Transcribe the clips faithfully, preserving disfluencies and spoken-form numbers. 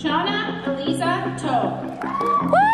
Shauna Eliza Toe. Woo!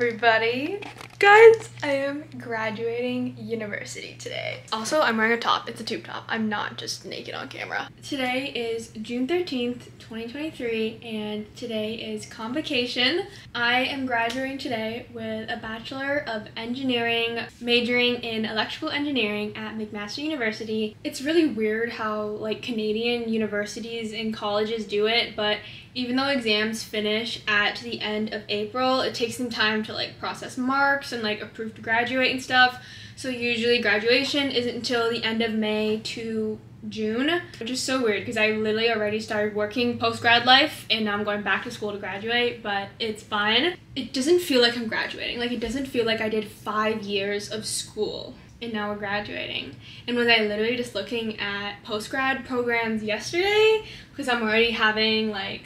Everybody. Guys, I am graduating university today. Also, I'm wearing a top. It's a tube top. I'm not just naked on camera. Today is June thirteenth, twenty twenty-three, and today is convocation. I am graduating today with a Bachelor of Engineering, majoring in Electrical Engineering at McMaster University. It's really weird how like Canadian universities and colleges do it, but even though exams finish at the end of April, it takes some time to like process marks and like approve to graduate and stuff. So usually graduation isn't until the end of May to June, which is so weird because I literally already started working post-grad life and now I'm going back to school to graduate, but it's fine. It doesn't feel like I'm graduating. Like it doesn't feel like I did five years of school and now we're graduating. And was I literally just looking at post-grad programs yesterday because I'm already having like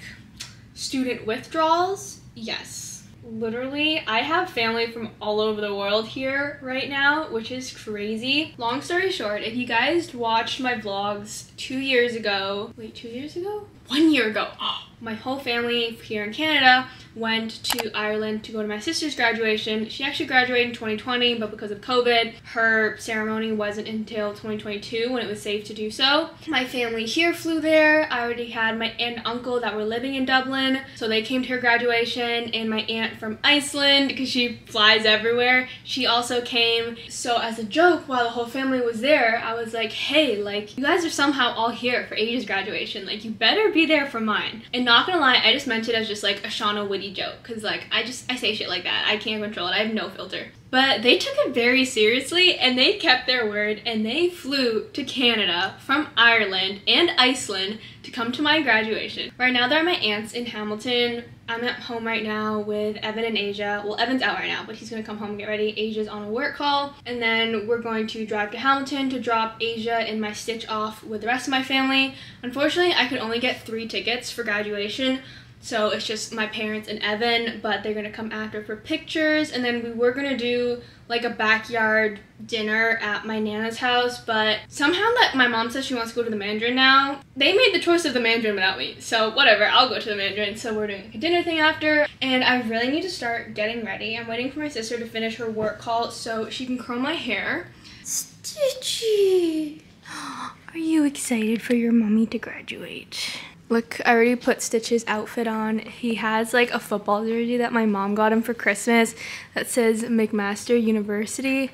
student withdrawals? Yes. Literally, I have family from all over the world here right now, which is crazy. Long story short, if you guys watched my vlogs two years ago, wait, two years ago? One year ago, oh, my whole family here in Canada went to Ireland to go to my sister's graduation. She actually graduated in twenty twenty, but because of COVID, her ceremony wasn't until twenty twenty-two when it was safe to do so. My family here flew there. I already had my aunt and uncle that were living in Dublin, so they came to her graduation, and my aunt from Iceland, because she flies everywhere, she also came. So as a joke, while the whole family was there, I was like, hey, like, you guys are somehow all here for Asia's graduation. Like, you better be there for mine. And not gonna lie, I just meant it as just like a Shauna Witty joke, because like I just I say shit like that. I can't control it. I have no filter. But they took it very seriously and they kept their word and they flew to Canada from Ireland and Iceland to come to my graduation. Right now they're my aunts in Hamilton. I'm at home right now with Evan and Asia. Well, Evan's out right now, but he's gonna come home and get ready. Asia's on a work call. And then we're going to drive to Hamilton to drop Asia and my Stitch off with the rest of my family. Unfortunately, I could only get three tickets for graduation. So it's just my parents and Evan, but they're gonna come after for pictures. And then we were gonna do like a backyard dinner at my Nana's house, but somehow that my mom says she wants to go to the Mandarin now. They made the choice of the Mandarin without me, so whatever, I'll go to the Mandarin. So we're doing a dinner thing after, and I really need to start getting ready. I'm waiting for my sister to finish her work call so she can curl my hair. Stitchy, are you excited for your mommy to graduate? Look, I already put Stitch's outfit on. He has like a football jersey that my mom got him for Christmas that says McMaster University.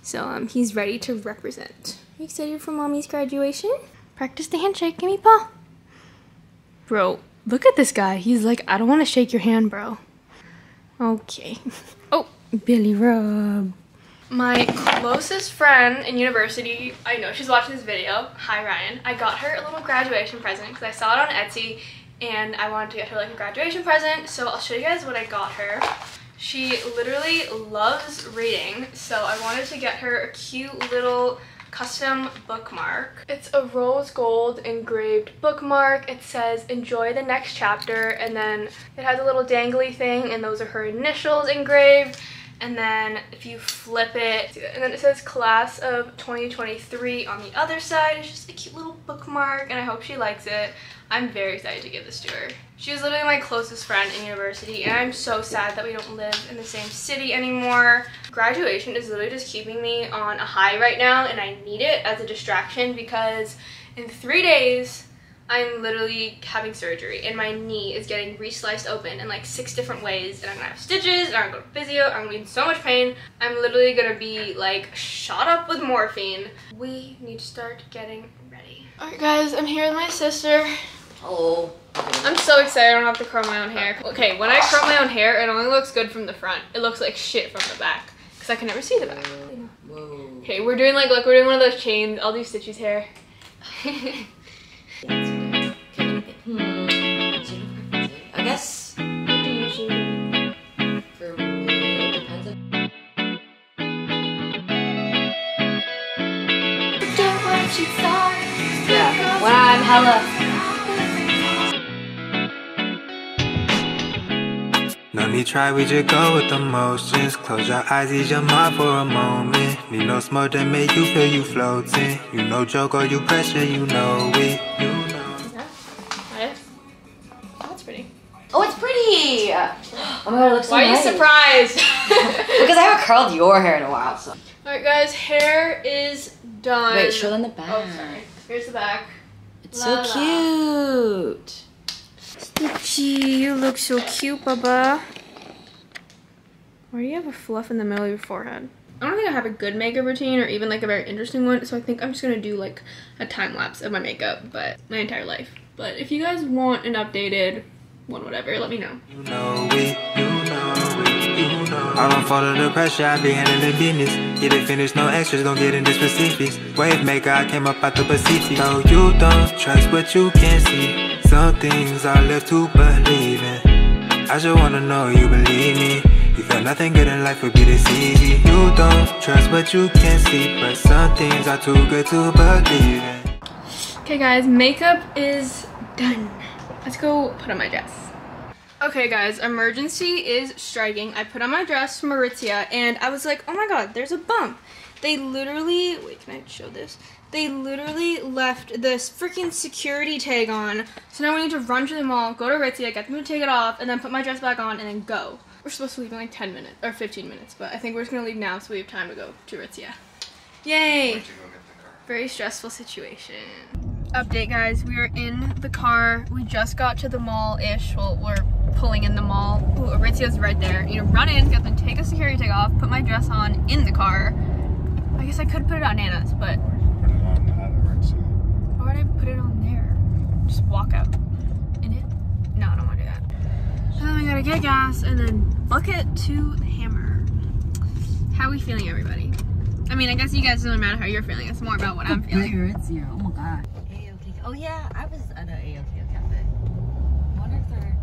So um, he's ready to represent. Are you excited for mommy's graduation? Practice the handshake, give me paw. Bro, look at this guy. He's like, I don't want to shake your hand, bro. Okay. Oh, Billy Rob. My closest friend in university, I know she's watching this video. Hi, Ryan. I got her a little graduation present because I saw it on Etsy and I wanted to get her like a graduation present. So I'll show you guys what I got her. She literally loves reading. So I wanted to get her a cute little custom bookmark. It's a rose gold engraved bookmark. It says, enjoy the next chapter. And then it has a little dangly thing and those are her initials engraved. And then if you flip it, and then it says class of twenty twenty-three on the other side. It's just a cute little bookmark and I hope she likes it. I'm very excited to give this to her. She was literally my closest friend in university and I'm so sad that we don't live in the same city anymore. Graduation is literally just keeping me on a high right now and I need it as a distraction because in three days, I'm literally having surgery and my knee is getting re-sliced open in like six different ways and I'm gonna have stitches and I'm gonna go to physio and I'm gonna be in so much pain. I'm literally gonna be like shot up with morphine. We need to start getting ready. Alright guys, I'm here with my sister. Hello. I'm so excited I don't have to curl my own hair. Okay, when I curl my own hair it only looks good from the front. It looks like shit from the back because I can never see the back. Whoa. Okay, we're doing like, look, we're doing one of those chains. I'll do Stitchy's hair. Hmm. I guess what do you usually for me it depends on yeah, when I'm hella. No need try, we just go with the motions. Close your eyes, ease your mind for a moment. floating. Need no smoke that make you feel you floating. You no joke or you pressure, you know it. You know. What? Oh, that's pretty. Oh, it's pretty! Oh my god, it looks so nice. Why are you surprised? Because I haven't curled your hair in a while, so. Alright guys, hair is done. Wait, show them the back. Oh, sorry. Here's the back. It's la, so la. Cute. Stitchy, you look so cute, Bubba. Why do you have a fluff in the middle of your forehead? I don't think I have a good makeup routine or even like a very interesting one, so I think I'm just gonna do like a time lapse of my makeup, but my entire life. But if you guys want an updated one, whatever, let me know. You know it, you know it, you know it. I don't follow the pressure, I be handling the business. Get it finished, no extras, don't get into specifics. Wave maker, I came up out the Pacific. No, you don't trust what you can't see. Some things are left to believe in. I just wanna know you believe me. You feel nothing good in life would be this easy. You don't trust what you can see, but some things are too good to believe in. Okay guys, makeup is done. Let's go put on my dress. Okay guys, emergency is striking. I put on my dress from Aritzia and I was like, oh my god, there's a bump. They literally, wait, can I show this? They literally left this freaking security tag on. So now we need to run to the mall, go to Aritzia, get them to take it off, and then put my dress back on and then go. We're supposed to leave in like ten minutes, or fifteen minutes, but I think we're just gonna leave now so we have time to go to Aritzia. Yay! Very stressful situation. Update guys, we are in the car. We just got to the mall-ish, well, we're pulling in the mall. Ooh, Aritzia's right there. You know, run in, get them, take a security tag off, put my dress on in the car. I guess I could put it on Nana's, but... Put it on the other Aritzia. Why would I put it on there? Just walk out in it? No, I don't wanna do that. Then we gotta get gas and then bucket to the hammer. How are we feeling, everybody? I mean, I guess you guys don't matter how you're feeling. It's more about what I'm feeling. Aritzia. Oh my god. A O K. Oh yeah, I was at an A O K cafe. I wonder if they're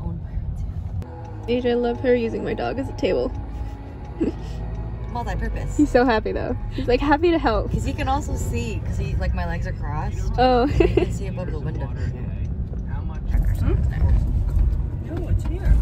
owned by Aritzia. Asia, I love her using my dog as a table. Multi-purpose. He's so happy though. He's like happy to help. Because he can also see. Because he like my legs are crossed. Oh. So he can see above the window. How much? Hmm? No, it's here.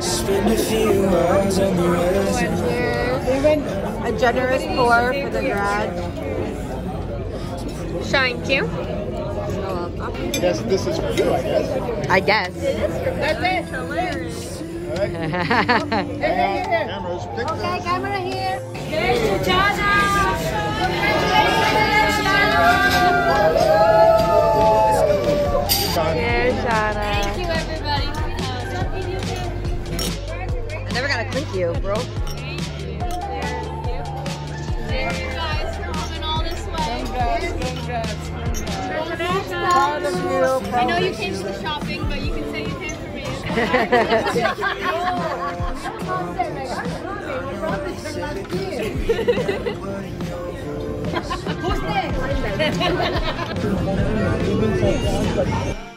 Spend a few hours on the resume. A generous pour for the grad. Shine cute. Yes, this is for you, I guess. I guess. That's it. Hilarious. Okay, camera here. Here's the Congratulations! Congratulations! Thank you, everybody. I never got to click you, bro. Thank you. There you guys for coming all this way. Congrats, congrats, congrats. I know you came for the shopping, but you can say you came for me.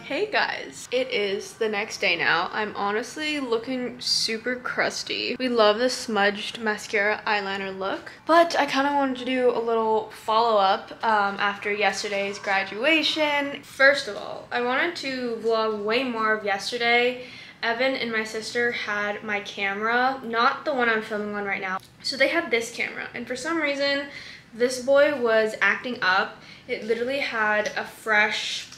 Hey guys, it is the next day now. I'm honestly looking super crusty. We love the smudged mascara eyeliner look, but I kind of wanted to do a little follow-up um, after yesterday's graduation. First of all, I wanted to vlog way more of yesterday. Evan and my sister had my camera, not the one I'm filming on right now. So they had this camera, and for some reason, this boy was acting up. It literally had a fresh,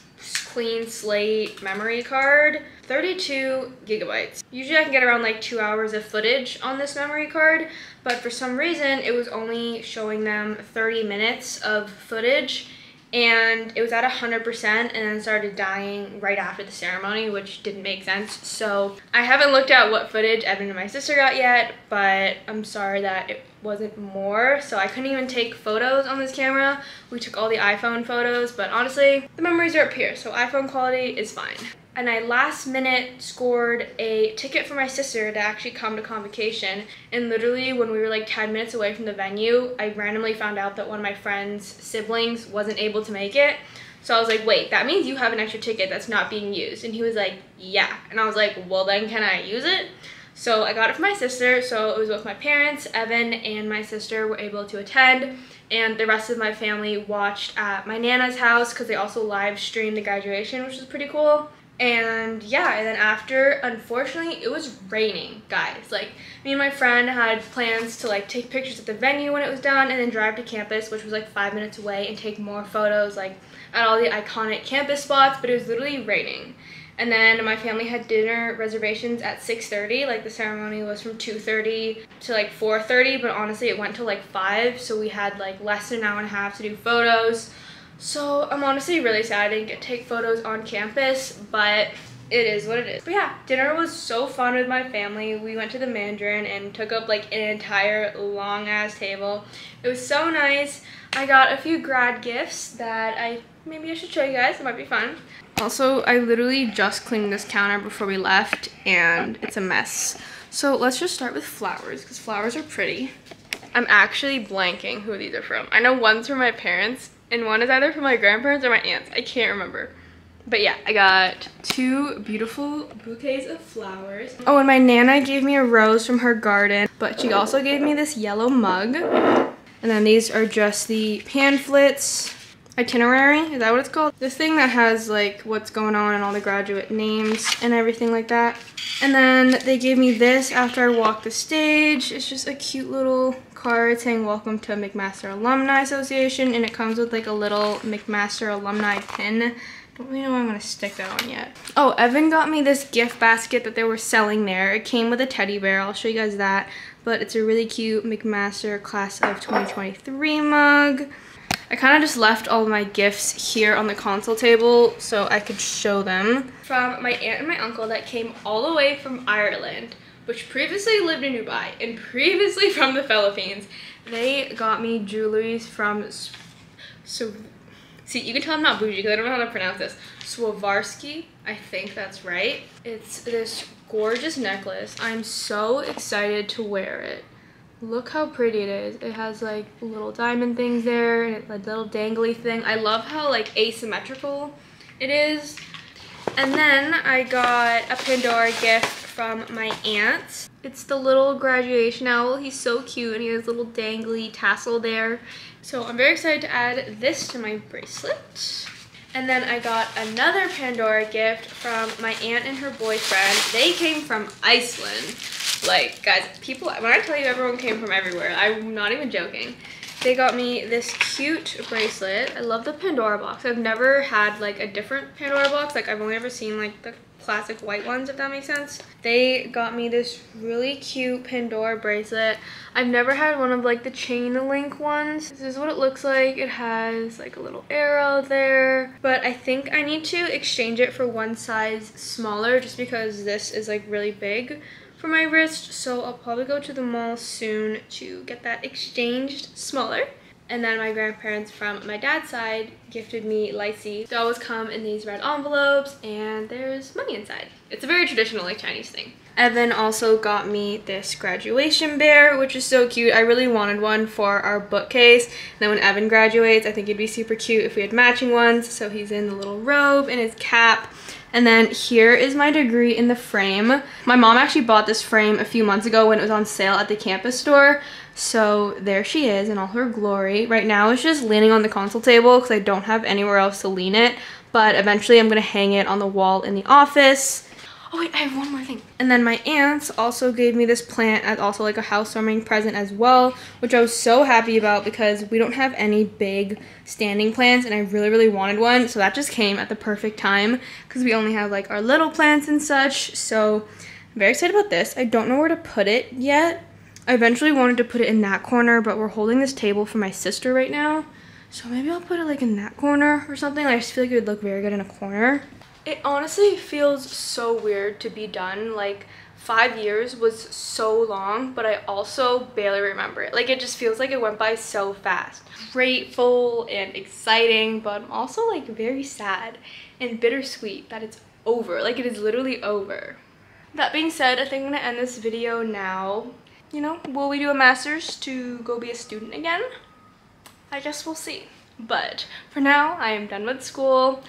clean slate memory card, thirty-two gigabytes. Usually I can get around like two hours of footage on this memory card, but for some reason it was only showing them thirty minutes of footage, and it was at one hundred percent and then started dying right after the ceremony, which didn't make sense. So I haven't looked at what footage Evan and my sister got yet, but I'm sorry that it wasn't more. So I couldn't even take photos on this camera. We took all the iPhone photos, but honestly, the memories are up here, so iPhone quality is fine. And I last minute scored a ticket for my sister to actually come to convocation. And literally when we were like ten minutes away from the venue, I randomly found out that one of my friend's siblings wasn't able to make it. So I was like, wait, that means you have an extra ticket that's not being used. And he was like, yeah. And I was like, well then can I use it? So I got it for my sister. So it was both my parents, Evan and my sister were able to attend. And the rest of my family watched at my Nana's house because they also live streamed the graduation, which was pretty cool. And yeah, and then after, unfortunately, it was raining, guys. Like, me and my friend had plans to like take pictures at the venue when it was done and then drive to campus, which was like five minutes away, and take more photos like at all the iconic campus spots, but it was literally raining. And then my family had dinner reservations at six thirty. Like, the ceremony was from two thirty to like four thirty, but honestly it went to like five, so we had like less than an hour and a half to do photos. So I'm honestly really sad I didn't get to take photos on campus, but it is what it is. But yeah, dinner was so fun with my family. We went to the Mandarin and took up like an entire long-ass table. It was so nice. I got a few grad gifts that I maybe I should show you guys. It might be fun. Also, I literally just cleaned this counter before we left, and it's a mess. So let's just start with flowers, because flowers are pretty. I'm actually blanking who these are from. I know one's from my parents, and one is either from my grandparents or my aunts. I can't remember. But yeah, I got two beautiful bouquets of flowers. Oh, and my Nana gave me a rose from her garden, but she also gave me this yellow mug. And then these are just the pamphlets. Itinerary, is that what it's called? This thing that has like what's going on and all the graduate names and everything like that. And then they gave me this after I walked the stage. It's just a cute little card saying welcome to McMaster Alumni Association, and it comes with like a little McMaster alumni pin. Don't really know where I'm gonna stick that on yet. Oh, Evan got me this gift basket that they were selling there. It came with a teddy bear, I'll show you guys that. But it's a really cute McMaster Class of twenty twenty-three mug. I kind of just left all of my gifts here on the console table so I could show them. From my aunt and my uncle that came all the way from Ireland, which previously lived in Dubai and previously from the Philippines. They got me jewelry from, so, see, you can tell I'm not bougie because I don't know how to pronounce this. Swarovski, I think that's right. It's this gorgeous necklace. I'm so excited to wear it. Look how pretty it is. It has like little diamond things there and a little dangly thing. I love how like asymmetrical it is. And then I got a Pandora gift from my aunt. It's the little graduation owl. He's so cute and he has a little dangly tassel there. So I'm very excited to add this to my bracelet. And then I got another Pandora gift from my aunt and her boyfriend. They came from Iceland. Like, guys, people, when I tell you everyone came from everywhere, I'm not even joking. They got me this cute bracelet. I love the Pandora box. I've never had like a different Pandora box. Like, I've only ever seen like the classic white ones, if that makes sense. They got me this really cute Pandora bracelet. I've never had one of like the chain link ones. This is what it looks like. It has like a little arrow there, but I think I need to exchange it for one size smaller just because this is like really big for my wrist, so I'll probably go to the mall soon to get that exchanged smaller. And then my grandparents from my dad's side gifted me lychee. They always come in these red envelopes and there's money inside. It's a very traditional like Chinese thing. Evan also got me this graduation bear, which is so cute. I really wanted one for our bookcase. And then when Evan graduates, I think it'd be super cute if we had matching ones. So he's in the little robe and his cap. And then here is my degree in the frame. My mom actually bought this frame a few months ago when it was on sale at the campus store. So there she is in all her glory. Right now it's just leaning on the console table because I don't have anywhere else to lean it. But eventually I'm going to hang it on the wall in the office. Oh wait, I have one more thing. And then my aunts also gave me this plant as also like a housewarming present as well, which I was so happy about because we don't have any big standing plants and I really, really wanted one. So that just came at the perfect time because we only have like our little plants and such. So I'm very excited about this. I don't know where to put it yet. I eventually wanted to put it in that corner, but we're holding this table for my sister right now. So maybe I'll put it like in that corner or something. I just feel like it would look very good in a corner. It honestly feels so weird to be done. Like five years was so long, but I also barely remember it. Like it just feels like it went by so fast. Grateful and exciting, but I'm also like very sad and bittersweet that it's over. Like it is literally over. That being said, I think I'm gonna end this video now. You know, will we do a master's to go be a student again? I guess we'll see. But for now, I am done with school.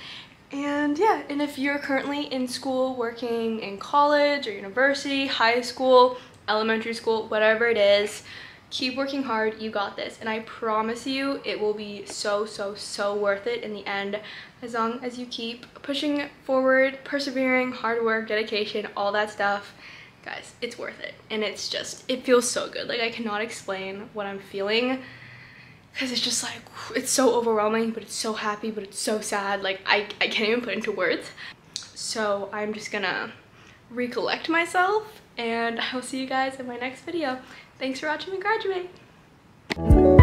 And yeah, and if you're currently in school, working in college or university, high school, elementary school, whatever it is, keep working hard, you got this. And I promise you, it will be so, so, so worth it in the end, as long as you keep pushing forward, persevering, hard work, dedication, all that stuff. Guys, it's worth it. And it's just, it feels so good. Like I cannot explain what I'm feeling. Because it's just like, it's so overwhelming, but it's so happy, but it's so sad. Like, I, I can't even put into words. So I'm just gonna recollect myself, and I'll see you guys in my next video. Thanks for watching me graduate.